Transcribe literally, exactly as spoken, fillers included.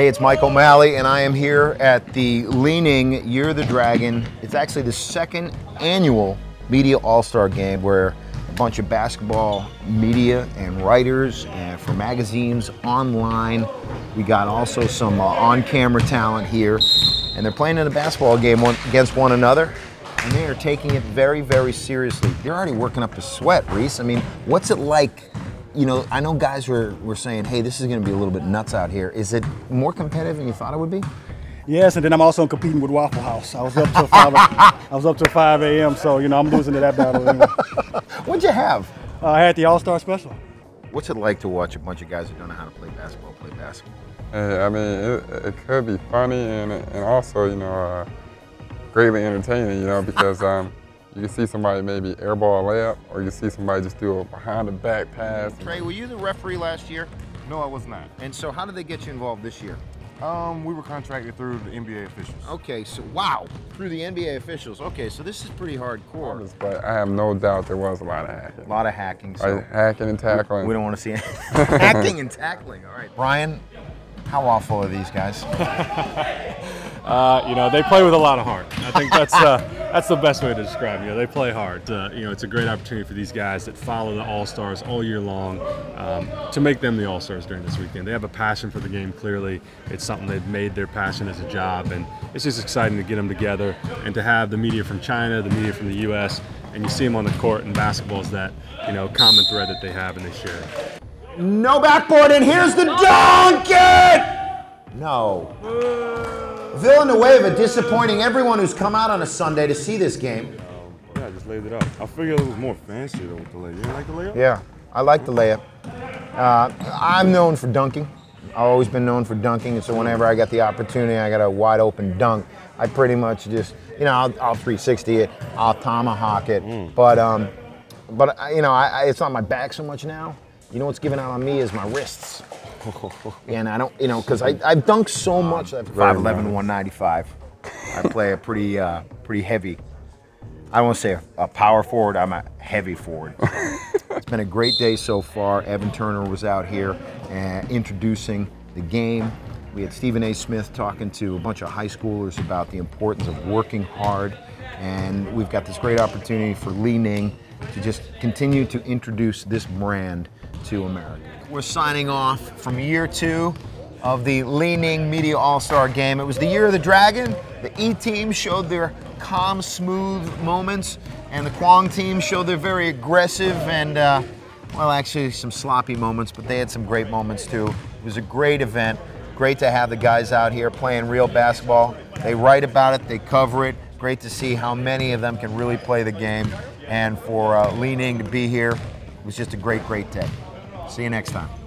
Hey, it's Mike O'Malley, and I am here at the Li-Ning Year of the Dragon. It's actually the second annual media all-star game where a bunch of basketball media and writers and for magazines online. We got also some uh, on-camera talent here, and they're playing in a basketball game one, against one another, and they are taking it very, very seriously. They're already working up a sweat, Reece. I mean, what's it like? You know, I know guys were, were saying, hey, this is going to be a little bit nuts out here. Is it more competitive than you thought it would be? Yes, and then I'm also competing with Waffle House. I was up till five. I was up till five A M, so you know I'm losing to that battle anyway. What'd you have? Uh, I had the All-Star Special. What's it like to watch a bunch of guys who don't know how to play basketball play basketball? Uh, I mean, it, it could be funny and and also you know uh, greatly entertaining. You know because. Um, You can see somebody maybe airball layup, or you see somebody just do a behind-the-back pass. Trey, were you the referee last year? No, I was not. And so how did they get you involved this year? Um, we were contracted through the N B A officials. Okay, so wow, through the N B A officials. Okay, so this is pretty hardcore. But I have no doubt there was a lot of hacking. A lot of hacking. So right, hacking and tackling. We, we don't want to see it. Hacking and tackling, all right. Brian, how awful are these guys? Uh, you know, they play with a lot of heart. I think that's uh, that's the best way to describe it. You know, they play hard. Uh, you know, it's a great opportunity for these guys that follow the All-Stars all year long um, to make them the All-Stars during this weekend. They have a passion for the game, clearly. It's something they've made their passion as a job, and it's just exciting to get them together and to have the media from China, the media from the U S, and you see them on the court, and basketball is that, you know, common thread that they have and they share. No backboard, and here's the dunk! No. Villanueva disappointing everyone who's come out on a Sunday to see this game. Yeah, I just laid it up. I figured it was more fancy though with the layup. You like the layup? Yeah, I like the layup. Uh, I'm known for dunking. I've always been known for dunking, and so whenever I got the opportunity, I got a wide open dunk. I pretty much just, you know, I'll, I'll three sixty it, I'll tomahawk it, mm. but um, but you know, I, I, it's not my back so much now. You know what's giving out on me is my wrists. And I don't, you know, because I've I dunked so much. I've five eleven, one ninety-five. I play a pretty uh, pretty heavy, I won't say a, a power forward, I'm a heavy forward. It's been a great day so far. Evan Turner was out here uh, introducing the game. We had Stephen A. Smith talking to a bunch of high schoolers about the importance of working hard. And we've got this great opportunity for Li-Ning to just continue to introduce this brand to America. We're signing off from year two of the Li-Ning Media All-Star Game. It was the Year of the Dragon. The Yi Team showed their calm, smooth moments, and the Kuang Team showed their very aggressive and, uh, well, actually some sloppy moments, but they had some great moments too. It was a great event. Great to have the guys out here playing real basketball. They write about it, they cover it. Great to see how many of them can really play the game. And for uh, Li-Ning to be here, it was just a great, great day. See you next time.